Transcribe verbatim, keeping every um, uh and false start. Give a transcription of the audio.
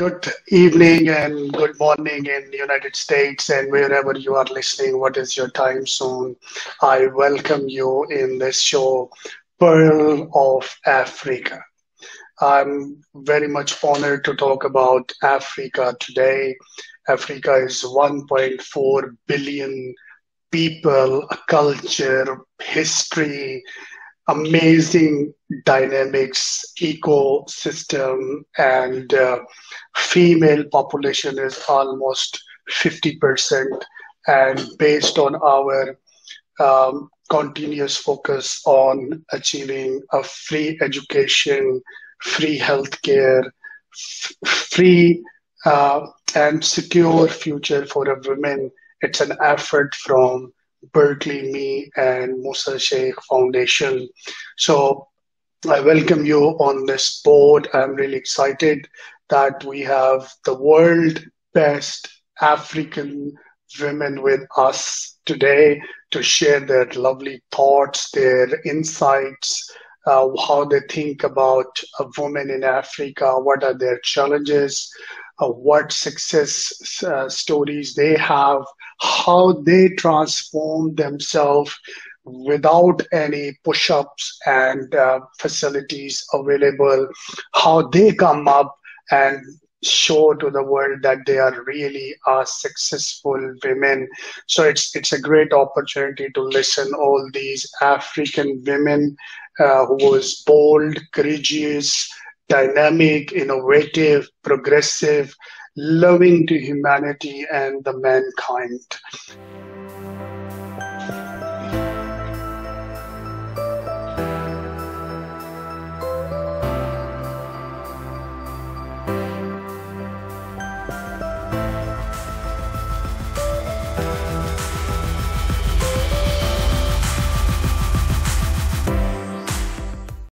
good evening and good morning in the United States and wherever you are listening, what is your time zone? I welcome you in this show, Pearl of Africa. I'm very much honored to talk about Africa today. Africa is one point four billion people, a culture, history, amazing dynamics, ecosystem, and uh, female population is almost fifty percent. And based on our um, continuous focus on achieving a free education, free healthcare, f free uh, and secure future for a woman, it's an effort from Berkeley Me and Musa Sheikh Foundation. So I welcome you on this board. I'm really excited that we have the world best African women with us today to share their lovely thoughts, their insights, uh, how they think about a woman in Africa, what are their challenges, uh, what success uh, stories they have, how they transform themselves without any push-ups and uh, facilities available, how they come up and show to the world that they are really are successful women. So it's it's a great opportunity to listen all these African women uh, who is bold, courageous, dynamic, innovative, progressive, loving to humanity and the mankind.